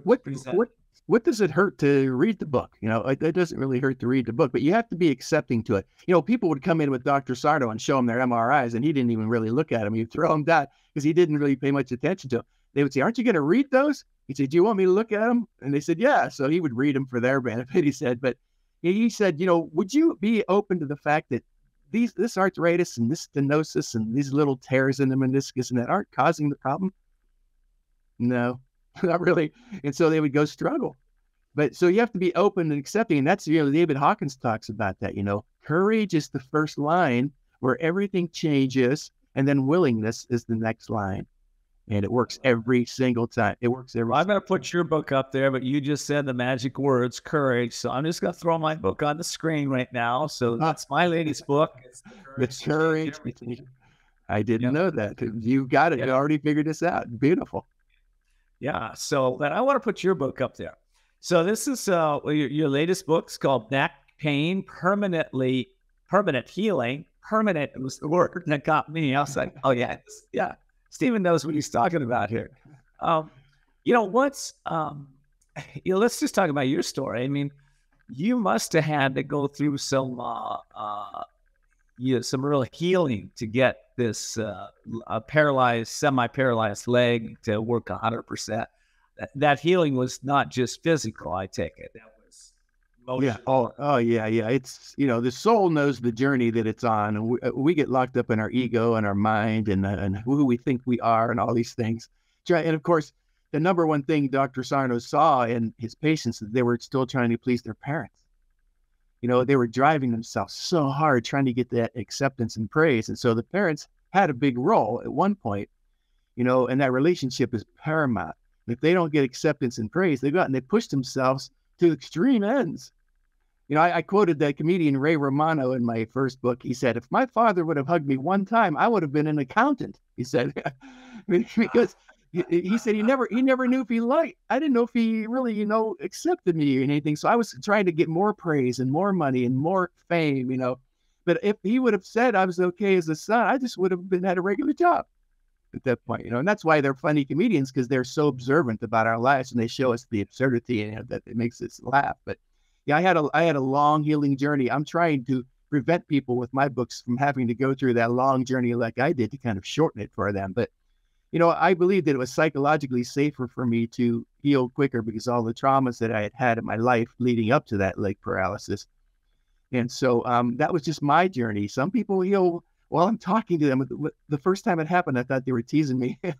what, what, what does it hurt to read the book? You know, it, it doesn't really hurt to read the book, but you have to be accepting to it. You know, people would come in with Doctor Sarno and show him their M R Is, and he didn't even really look at them. He'd throw them down because he didn't really pay much attention to them. They would say, aren't you going to read those? He'd say, do you want me to look at them? And they said, yeah. So he would read them for their benefit, he said. But he said, you know, would you be open to the fact that these, this arthritis and this stenosis and these little tears in the meniscus and that aren't causing the problem? No. Not really. And so they would go struggle. But so you have to be open and accepting. And that's, you know, David Hawkins talks about that, you know, courage is the first line where everything changes. And then willingness is the next line. And it works every single time. It works every I'm going to put your book up there, but you just said the magic words, courage. So I'm just going to throw my book on the screen right now. So that's my lady's book. It's the courage. The courage. I didn't yep. know that. You got it. Yep. You already figured this out. Beautiful. Yeah, so then I want to put your book up there. So this is uh, your, your latest book. It's called Back Pain, Permanently, Permanent Healing. Permanent was the word that got me. I was like, oh, yeah, yeah. Stephen knows what he's talking about here. Um, you know, what's, um, you know, let's just talk about your story. I mean, you must have had to go through some, uh, uh, you know, some real healing to get this uh, a paralyzed, semi-paralyzed leg to work one hundred percent. That, that healing was not just physical, I take it. That was emotional. Yeah. Oh, oh, yeah, yeah. It's, you know, the soul knows the journey that it's on. And we, we get locked up in our ego and our mind and, and who we think we are and all these things. try, and of course, the number one thing Doctor Sarno saw in his patients is they were still trying to please their parents. You know, they were driving themselves so hard trying to get that acceptance and praise. And so the parents had a big role at one point, you know, and that relationship is paramount. And if they don't get acceptance and praise, they go out and they push themselves to extreme ends. You know, I, I quoted that comedian Ray Romano in my first book. He said, if my father would have hugged me one time, I would have been an accountant, he said, because he, he said he never he never knew if he liked. I didn't know if he really, you know, accepted me or anything. So I was trying to get more praise and more money and more fame, you know. But if he would have said I was okay as a son, I just would have been at a regular job at that point, you know. And that's why they're funny comedians, because they're so observant about our lives and they show us the absurdity, and you know, that it makes us laugh. But yeah, I had a I had a long healing journey. I'm trying to prevent people with my books from having to go through that long journey like I did, to kind of shorten it for them. But, you know, I believe that it was psychologically safer for me to heal quicker because all the traumas that I had had in my life leading up to that leg paralysis. And so um, that was just my journey. Some people heal while I'm talking to them. The first time it happened, I thought they were teasing me. And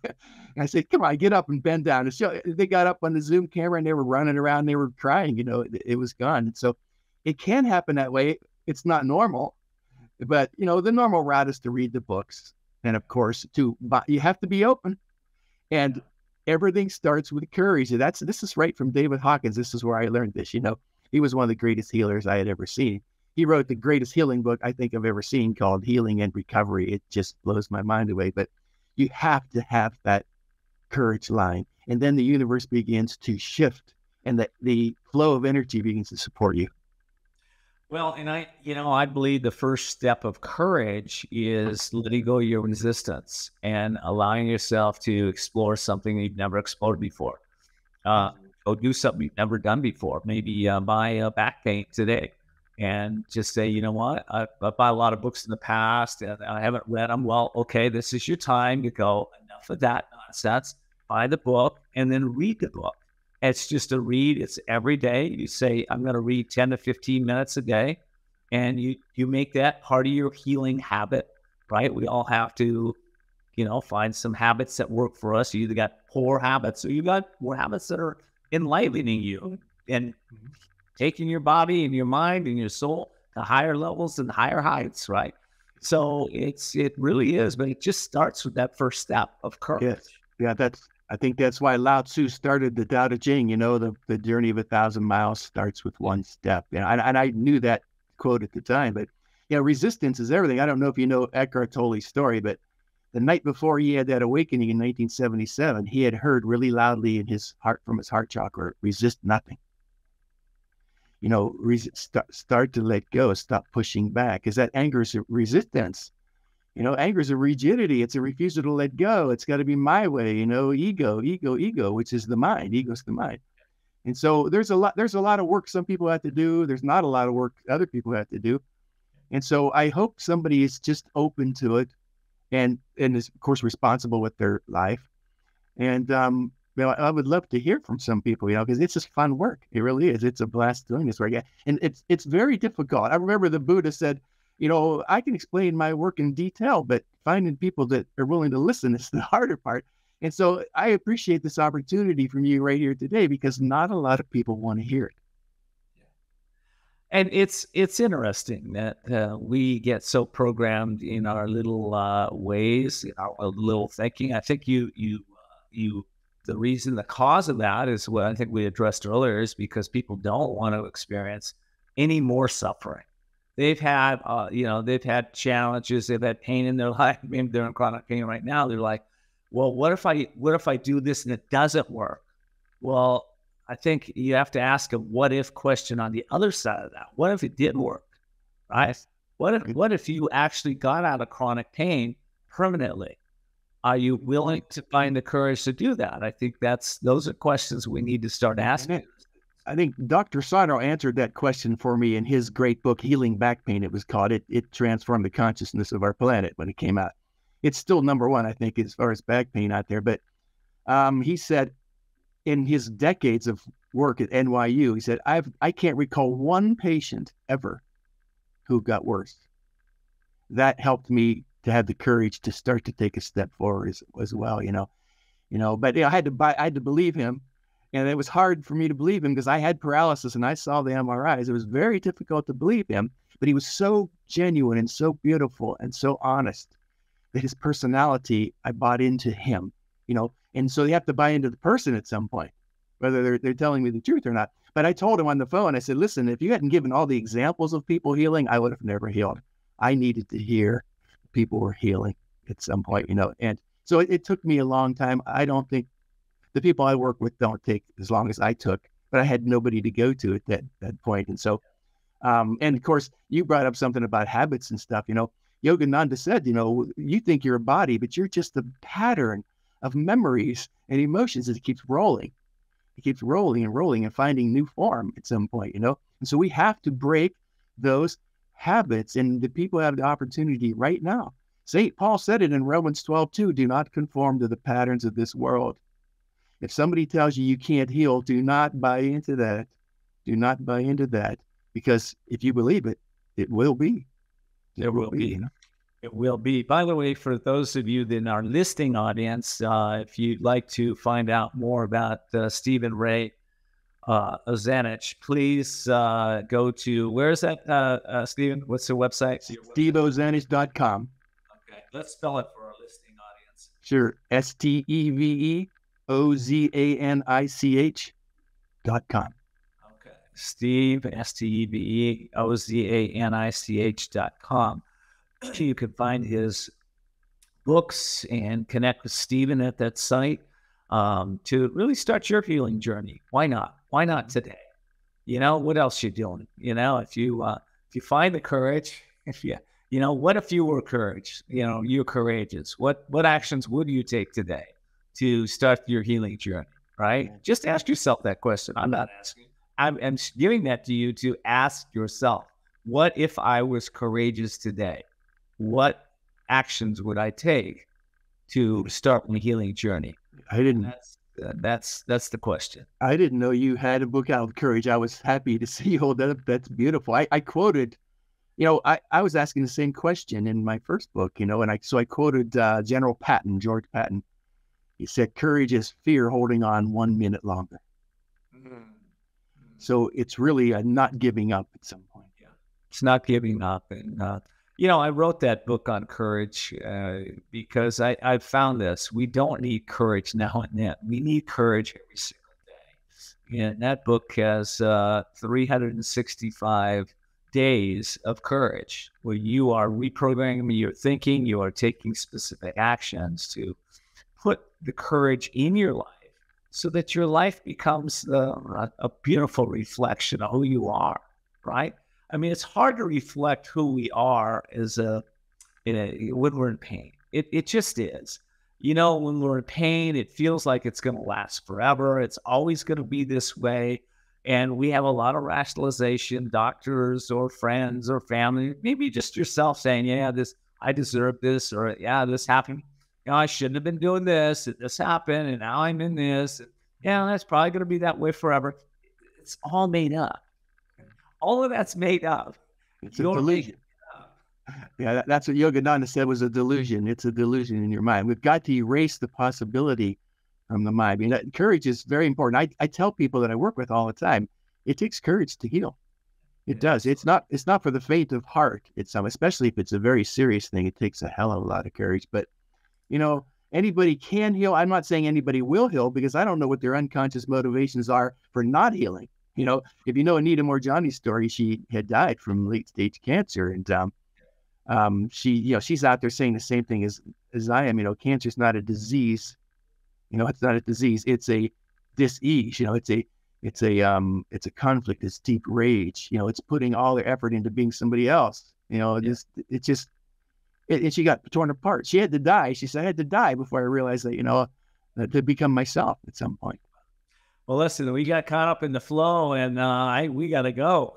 I said, come on, get up and bend down. And so they got up on the Zoom camera and they were running around. They were crying, you know, it, it was gone. And so it can happen that way. It's not normal, but, you know, the normal route is to read the books. And of course, to buy, you have to be open. And everything starts with courage. That's, this is right from David Hawkins. This is where I learned this, you know. He was one of the greatest healers I had ever seen. He wrote the greatest healing book I think I've ever seen, called Healing and Recovery. It just blows my mind away. But you have to have that courage line. And then the universe begins to shift, and the, the flow of energy begins to support you. Well, and I, you know, I believe the first step of courage is letting go of your resistance and allowing yourself to explore something you've never explored before. Uh, go do something you've never done before. Maybe uh, buy a back paint today. And just say, you know what, I, I bought a lot of books in the past and I haven't read them. Well, okay, this is your time to go, enough of that nonsense, buy the book and then read the book. It's just a read, it's every day. You say, I'm gonna read ten to fifteen minutes a day. And you, you make that part of your healing habit, right? We all have to, you know, find some habits that work for us. You either got poor habits or you got more habits that are enlivening you. And taking your body and your mind and your soul to higher levels and higher heights, right? So it's, it really is, but it just starts with that first step of courage. Yes. Yeah, that's, I think that's why Lao Tzu started the Tao Te Ching, you know, the, the journey of a thousand miles starts with one step. You know, and, and I knew that quote at the time, but yeah, you know, resistance is everything. I don't know if you know Eckhart Tolle's story, but the night before he had that awakening in nineteen seventy-seven, he had heard really loudly in his heart, from his heart chakra, resist nothing. You know, st start to let go, stop pushing back, because that anger is a resistance. You know, anger is a rigidity. It's a refusal to let go. It's got to be my way, you know, ego, ego, ego, which is the mind. Ego's the mind. And so there's a lot, there's a lot of work some people have to do. There's not a lot of work other people have to do. And so I hope somebody is just open to it and, and is, of course, responsible with their life. And, um, you know, I would love to hear from some people, you know, because it's just fun work. It really is. It's a blast doing this work. And it's it's very difficult. I remember the Buddha said, you know, I can explain my work in detail, but finding people that are willing to listen is the harder part. And so I appreciate this opportunity from you right here today, because not a lot of people want to hear it. And it's it's interesting that uh, we get so programmed in our little uh, ways, in our little thinking. I think you you uh, you. The reason, the cause of that is what I think we addressed earlier, is because people don't want to experience any more suffering. They've had, uh, you know, they've had challenges, they've had pain in their life. Maybe they're in chronic pain right now. They're like, well, what if I, what if I do this and it doesn't work? Well, I think you have to ask a what if question on the other side of that. What if it did work, right? What if, what if you actually got out of chronic pain permanently? Are you willing to find the courage to do that? I think that's, those are questions we need to start asking. I think Doctor Sarno answered that question for me in his great book, Healing Back Pain, it was called. It, it transformed the consciousness of our planet when it came out. It's still number one, I think, as far as back pain out there. But um, he said in his decades of work at N Y U, he said, I've, I can't recall one patient ever who got worse. That helped me to have the courage to start to take a step forward as, as well, you know. you know, but you know, I had to buy, I had to believe him. And it was hard for me to believe him because I had paralysis and I saw the M R Is. It was very difficult to believe him, but he was so genuine and so beautiful and so honest that his personality, I bought into him, you know, and so you have to buy into the person at some point, whether they're, they're telling me the truth or not. But I told him on the phone, I said, listen, if you hadn't given all the examples of people healing, I would have never healed. I needed to hear people were healing at some point, you know, and so it, it took me a long time. I don't think the people I work with don't take as long as I took, but I had nobody to go to at that, that point. And so, um, and of course, you brought up something about habits and stuff. You know, Yogananda said, you know, you think you're a body, but you're just a pattern of memories and emotions that keeps rolling. It keeps rolling and rolling and finding new form at some point, you know? And so we have to break those habits, and the people have the opportunity right now. Saint Paul said it in Romans twelve two, do not conform to the patterns of this world. If somebody tells you you can't heal, do not buy into that. Do not buy into that. Because if you believe it, it will be. It, it will be. be you know? It will be. By the way, for those of you in our listening audience, uh, if you'd like to find out more about uh, Stephen Ray uh, Ozanich, please uh, go to, where is that, uh, uh, Stephen? What's the website? Steve Ozanich dot com. Okay. Let's spell it for our listening audience. Sure. S T E V E. O Z A N I C H dot com. Okay. Steve, S T E V E, O Z A N I C H dot com. You can find his books and connect with Stephen at that site um, to really start your healing journey. Why not? Why not today? You know, what else you doing? You know, if you, uh, if you find the courage, if you, you know, what if you were courage, you know, you're courageous. What, what actions would you take today to start your healing journey, right? Yeah. Just ask yourself that question. I'm not asking. I'm, I'm giving that to you to ask yourself, what if I was courageous today? What actions would I take to start my healing journey? I didn't. That's, uh, that's, that's the question. I didn't know you had a book out of courage. I was happy to see you hold that up. That's beautiful. I, I quoted, you know, I, I was asking the same question in my first book, you know, and I, so I quoted uh, General Patton, George Patton. He said, courage is fear holding on one minute longer. Mm-hmm. So it's really a not giving up at some point. Yeah, it's not giving up. And, uh, you know, I wrote that book on courage uh, because I, I found this. We don't need courage now and then. We need courage every single day. And that book has uh, three hundred sixty-five days of courage where you are reprogramming your thinking, you are taking specific actions to put the courage in your life so that your life becomes uh, a beautiful reflection of who you are, right? I mean, it's hard to reflect who we are as a, in a when we're in pain. It, it just is. You know, when we're in pain, it feels like it's going to last forever. It's always going to be this way. And we have a lot of rationalization, doctors or friends or family, maybe just yourself saying, yeah, this, I deserve this, or yeah, this happened. You know, I shouldn't have been doing this, and this happened, and now I'm in this. And, yeah, that's probably going to be that way forever. It's all made up. All of that's made up. It's you a delusion. Up. Yeah, that, that's what Yogananda said was a delusion. It's a delusion in your mind. We've got to erase the possibility from the mind. I mean, that, courage is very important. I, I tell people that I work with all the time, it takes courage to heal. It yeah, does. It's not, it's not for the faint of heart. It's um, especially if it's a very serious thing. It takes a hell of a lot of courage. But you know, anybody can heal. I'm not saying anybody will heal because I don't know what their unconscious motivations are for not healing. You know, if you know Anita Morjani's story, she had died from late stage cancer. And um, um, she, you know, she's out there saying the same thing as, as I am. You know, cancer's not a disease. You know, it's not a disease. It's a dis-ease. You know, it's a, it's a, um, it's a conflict. It's deep rage. You know, it's putting all their effort into being somebody else. You know, yeah. just, it's just, and she got torn apart. She had to die. She said, I had to die before I realized that, you know, uh, to become myself at some point. Well, listen, we got caught up in the flow and uh, I, we got to go.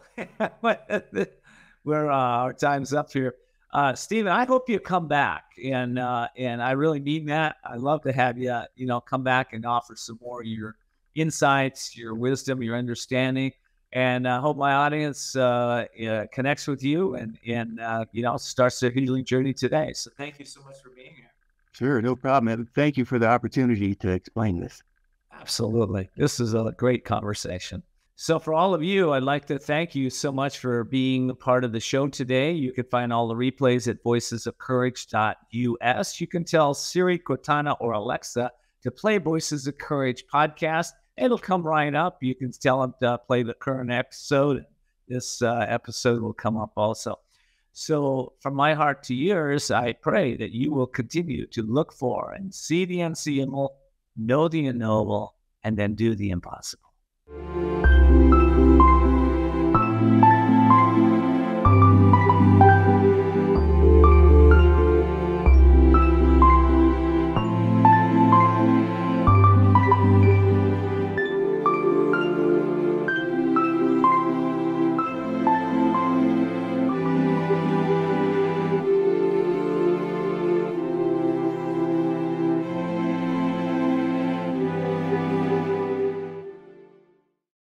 We're, uh, our time's up here. Uh, Stephen, I hope you come back. And uh, and I really mean that. I'd love to have you, you know, come back and offer some more of your insights, your wisdom, your understanding. And I uh, hope my audience uh, uh, connects with you and, and uh, you know, starts their healing journey today. So thank you so much for being here. Sure, no problem. Thank you for the opportunity to explain this. Absolutely. This is a great conversation. So for all of you, I'd like to thank you so much for being part of the show today. You can find all the replays at voices of courage dot U S. You can tell Siri, Cortana, or Alexa to play Voices of Courage podcast. It'll come right up. You can tell them to play the current episode. This uh, episode will come up also. So from my heart to yours, I pray that you will continue to look for and see the unseeable, know the unknowable, and then do the impossible.